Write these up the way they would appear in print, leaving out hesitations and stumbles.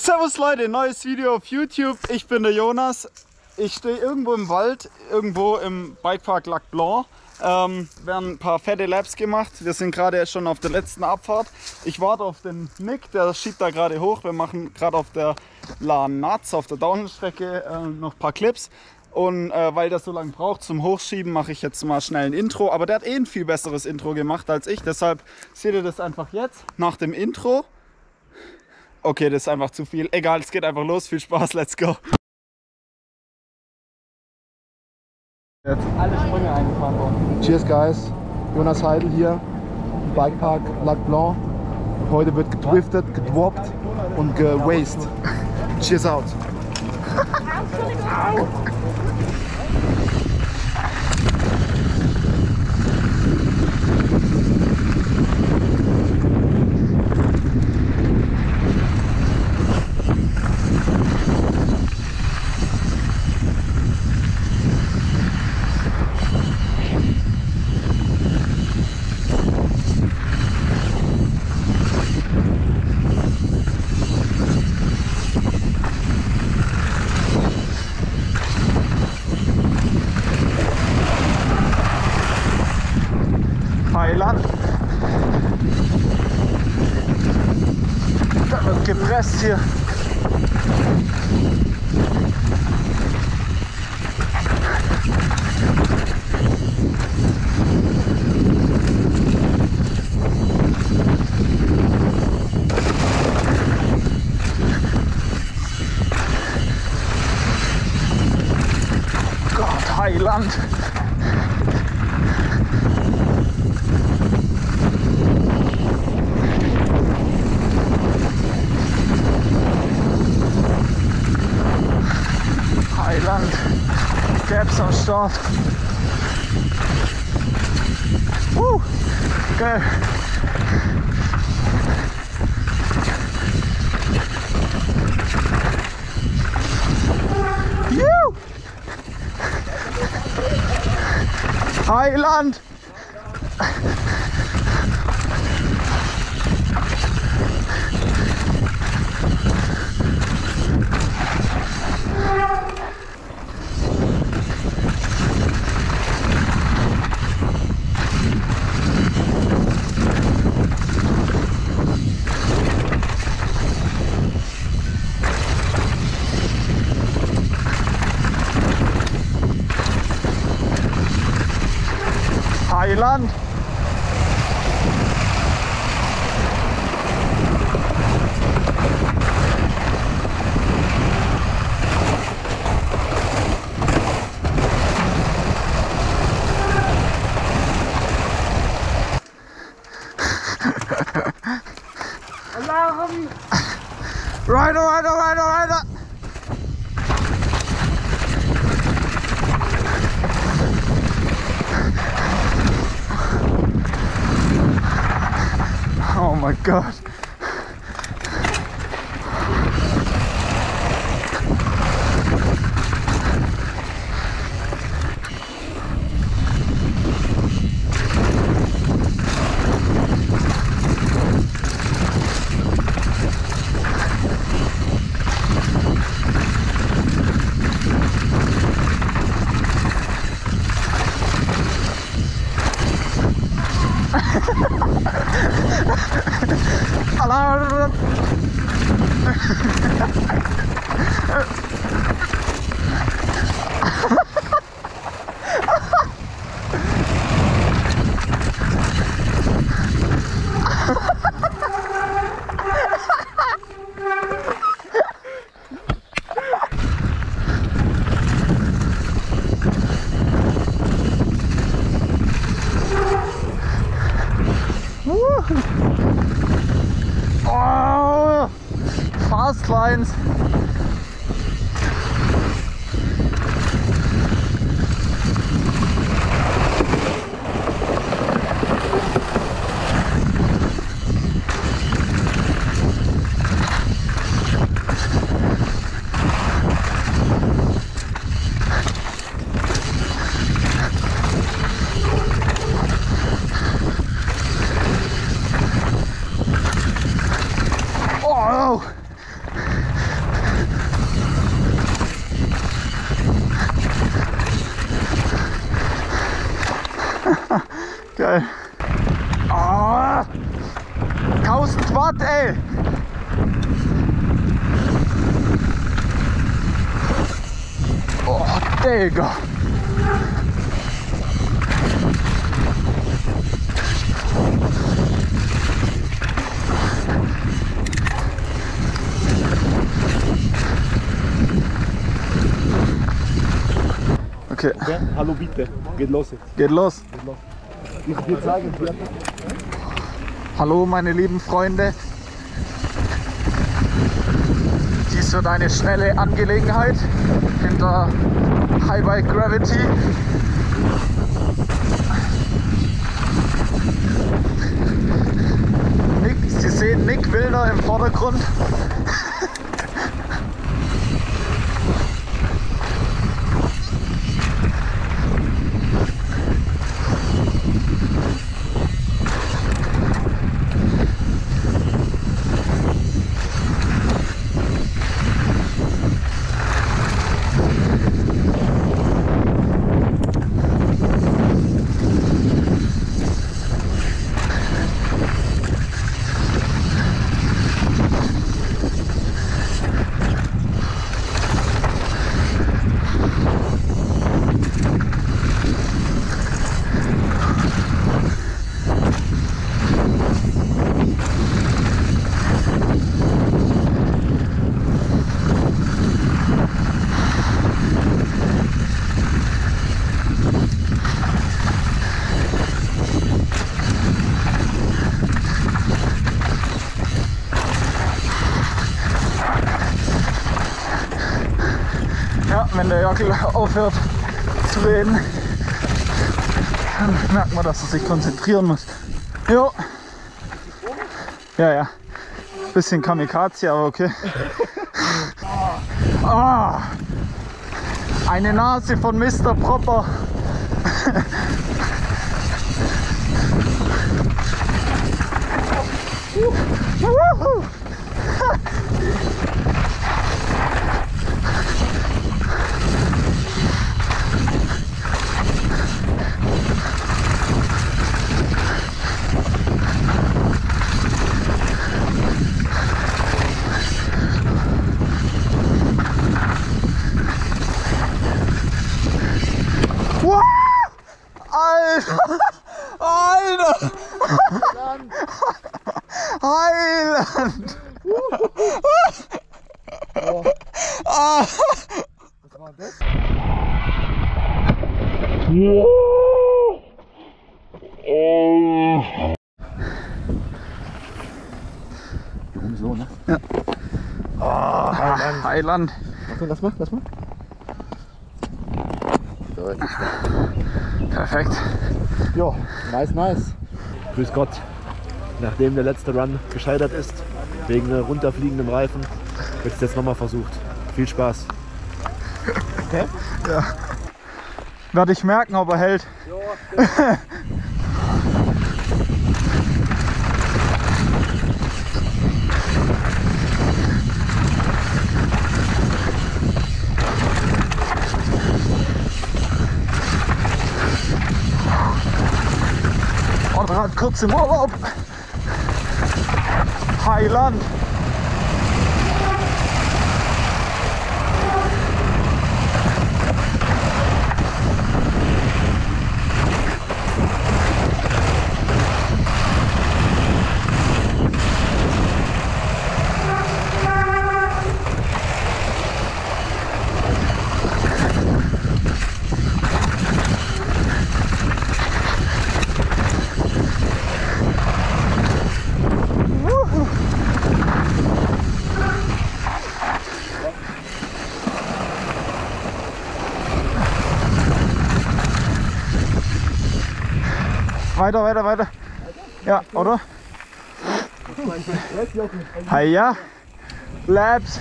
Servus Leute, neues Video auf YouTube. Ich bin der Jonas. Ich stehe irgendwo im Wald, irgendwo im Bikepark Lac Blanc. Werden ein paar fette Laps gemacht. Wir sind gerade schon auf der letzten Abfahrt. Ich warte auf den Nick, der schiebt da gerade hoch. Wir machen gerade auf der La Naz, auf der Downhill-Strecke, noch ein paar Clips. Und weil das so lange braucht zum Hochschieben, mache ich jetzt mal schnell ein Intro. Aber der hat eh ein viel besseres Intro gemacht als ich. Deshalb seht ihr das einfach jetzt nach dem Intro. Okay, das ist einfach zu viel. Egal, es geht einfach los. Viel Spaß, let's go. Jetzt alle Sprünge eingefahren worden. Cheers, guys. Jonas Heidel hier, Bikepark Lac Blanc. Heute wird gedriftet, gedwoppt und gewastet. Cheers out. Au. Da wird gepresst hier. Gott, Heiland. Gaps am Start. Geil. Heiland! Land. Alarm! Rider! Oh my God. Alarm! Oh, fast lines. geil. Oh, 1000 Watt, ey. Oh, Digga. Okay. Okay. Hallo bitte, geht los jetzt. Geht los. Geht los. Ich würde sagen, hallo meine lieben Freunde. Dies wird eine schnelle Angelegenheit hinter Hibike Gravity. Sie sehen Nick Wilder im Vordergrund. Wenn der Jockel aufhört zu reden, dann merkt man, dass er sich konzentrieren muss. Jo. Ja, ja. Bisschen Kamikaze, aber okay. Ah, eine Nase von Mr. Proper. Alter! Heiland! Oh. Ah. Was war das? Oben so, ne? Ja. Oh, Heiland! Heiland! Warte, lass mal, lass mal. Perfekt. Jo, nice, nice. Grüß Gott. Nachdem der letzte Run gescheitert ist, wegen runterfliegendem Reifen, wird es jetzt nochmal versucht. Viel Spaß. Okay? Ja. Werde ich merken, ob er hält. Jo, genau. Gerade kurz im Urlaub. Heiland. Weiter, weiter, weiter. Ja, oder? Hiya. Labs.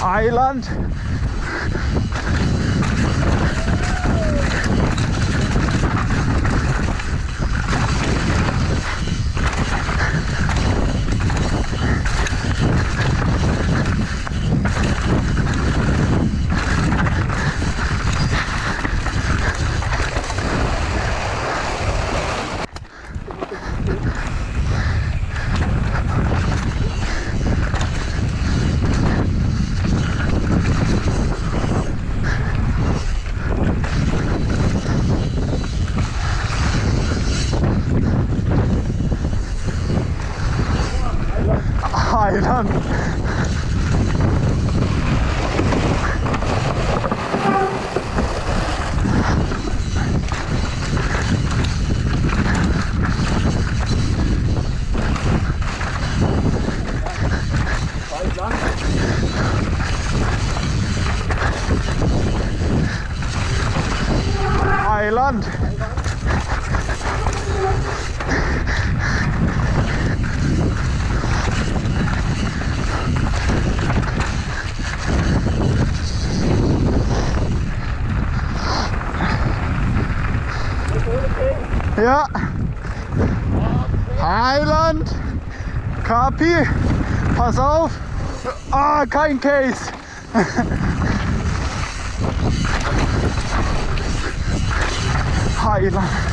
Heiland. fahren. Heiland! Ja! Heiland! Kapi! Pass auf! Ah, kein Case! Heiland!